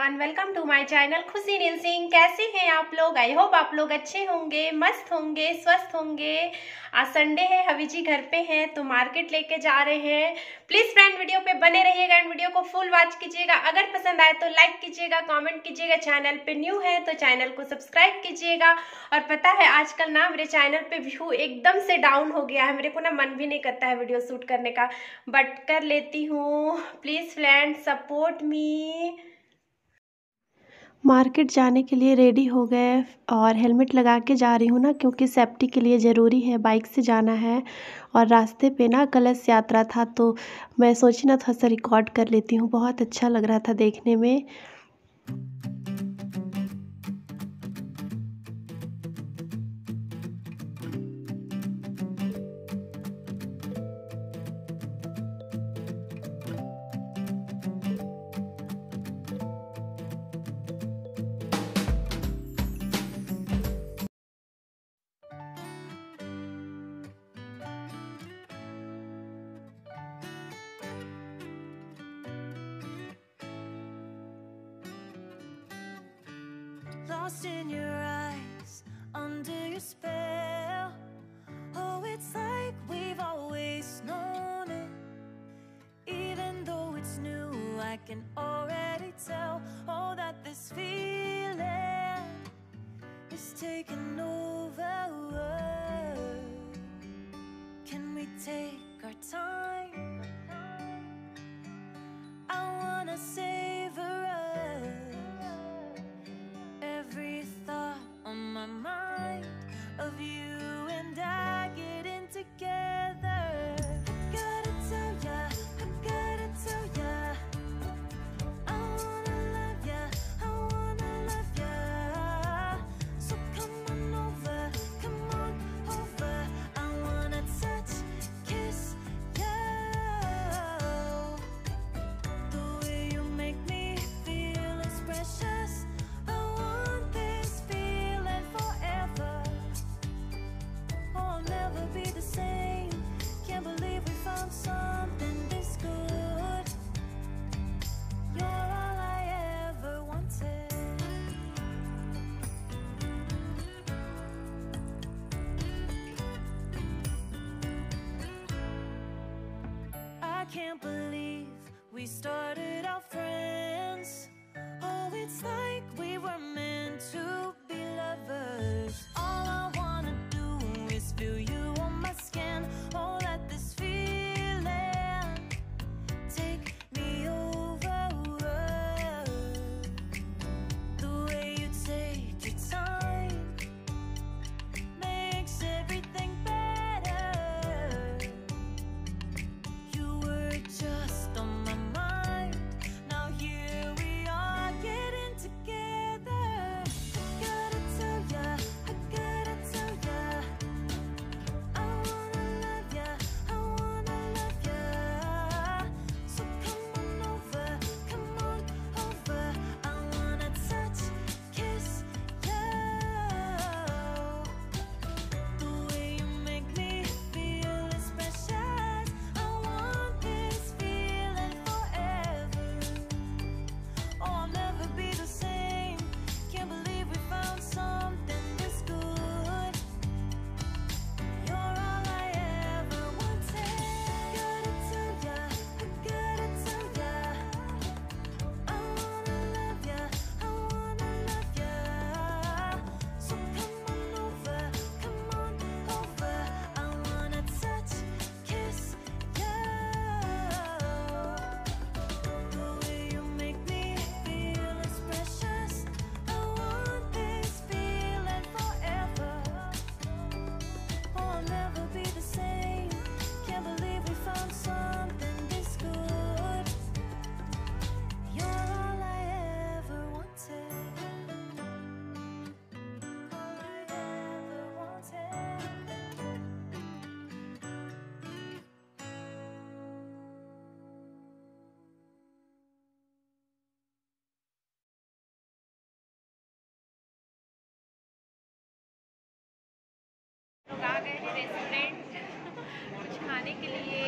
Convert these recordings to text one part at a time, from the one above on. Everyone, welcome to my channel खुसीनील Singh. कैसे हैं आप लोग? आई होप आप लोग अच्छे होंगे, मस्त होंगे, स्वस्थ होंगे। आज संडे है, हवी जी घर पे हैं तो मार्केट लेके जा रहे हैं। प्लीज फ्रेंड वीडियो पे बने रहिएगा एंड वीडियो को फुल वॉच कीजिएगा। अगर पसंद आए तो लाइक कीजिएगा, कॉमेंट कीजिएगा। चैनल पे न्यू है तो चैनल को सब्सक्राइब कीजिएगा। और पता है आजकल ना मेरे चैनल पे व्यू एकदम से डाउन हो गया है। मेरे को ना मन भी नहीं करता है वीडियो शूट करने का, बट कर लेती हूँ। Please friend support me. Market जाने के लिए रेडी हो गए और हेलमेट लगा के जा रही हूँ ना, क्योंकि सेफ्टी के लिए ज़रूरी है। बाइक से जाना है और रास्ते पे ना कलश यात्रा था तो मैं सोची ना थोड़ा सा रिकॉर्ड कर लेती हूँ। बहुत अच्छा लग रहा था देखने में। Lost in your eyes, under your spell. Oh, it's like we've always known it. Even though it's new, I can already tell. Oh, that this feeling is taking over. Can we take our time? I wanna savor. Can't believe we started out friends. Oh, it's like we were meant to be lovers. All I wanna do is feel you on my skin. Oh, let this feeling take me over. The way you take your time makes everything better. Just on my mind. Now here we are getting together. Gotta tell ya, I gotta tell ya. I wanna love ya, I wanna love ya. So come on over, come on over. I wanna touch, kiss ya. The way you make me feel is precious. Restaurant कुछ खाने के लिए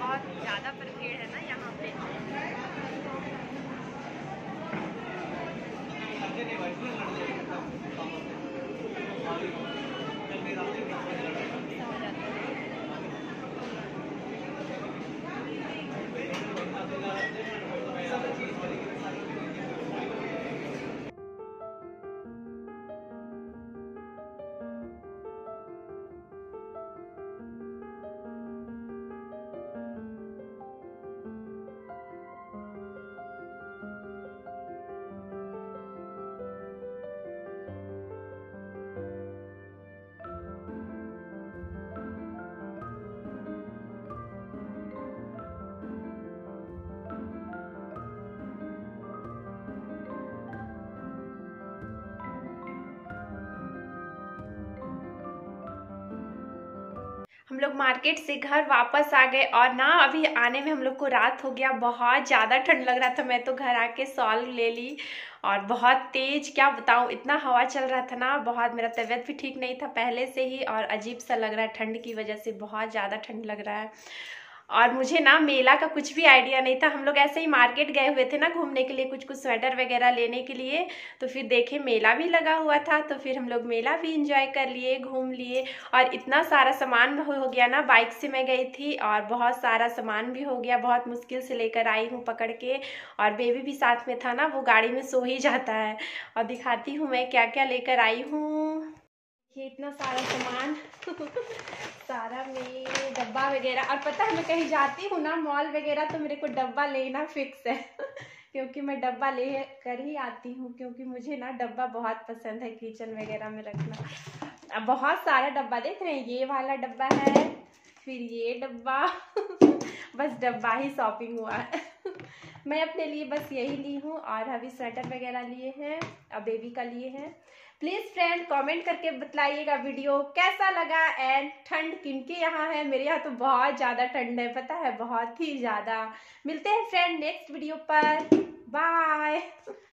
बहुत ज़्यादा भीड़ है ना यहाँ पे। हम लोग मार्केट से घर वापस आ गए और ना अभी आने में हम लोग को रात हो गया, बहुत ज़्यादा ठंड लग रहा था। मैं तो घर आके शॉल ले ली और बहुत तेज़, क्या बताऊँ, इतना हवा चल रहा था ना, बहुत मेरा तबीयत भी ठीक नहीं था पहले से ही और अजीब सा लग रहा है, ठंड की वजह से बहुत ज़्यादा ठंड लग रहा है। और मुझे ना मेला का कुछ भी आइडिया नहीं था, हम लोग ऐसे ही मार्केट गए हुए थे ना घूमने के लिए, कुछ कुछ स्वेटर वगैरह लेने के लिए, तो फिर देखे मेला भी लगा हुआ था, तो फिर हम लोग मेला भी इंजॉय कर लिए, घूम लिए। और इतना सारा सामान हो गया ना, बाइक से मैं गई थी और बहुत सारा सामान भी हो गया, बहुत मुश्किल से लेकर आई हूँ पकड़ के, और बेबी भी साथ में था ना, वो गाड़ी में सो ही जाता है। और दिखाती हूँ मैं क्या क्या लेकर आई हूँ। ये इतना सारा सामान सारा में डब्बा वगैरह, और पता है मैं कहीं जाती हूँ ना मॉल वगैरह तो मेरे को डब्बा लेना फिक्स है क्योंकि मैं डब्बा ले कर ही आती हूँ, क्योंकि मुझे ना डब्बा बहुत पसंद है किचन वगैरह में रखना। अब बहुत सारा डब्बा देख रहे हैं, ये वाला डब्बा है, फिर ये डब्बा बस डब्बा ही शॉपिंग हुआ है मैं अपने लिए बस यही ली हूँ। और अभी स्वेटर वगैरह लिए हैं और बेबी का लिए हैं। प्लीज़ फ्रेंड कमेंट करके बताइएगा वीडियो कैसा लगा, एंड ठंड किनके यहाँ है, मेरे यहाँ तो बहुत ज़्यादा ठंड है, पता है, बहुत ही ज़्यादा। मिलते हैं फ्रेंड नेक्स्ट वीडियो पर, बाय।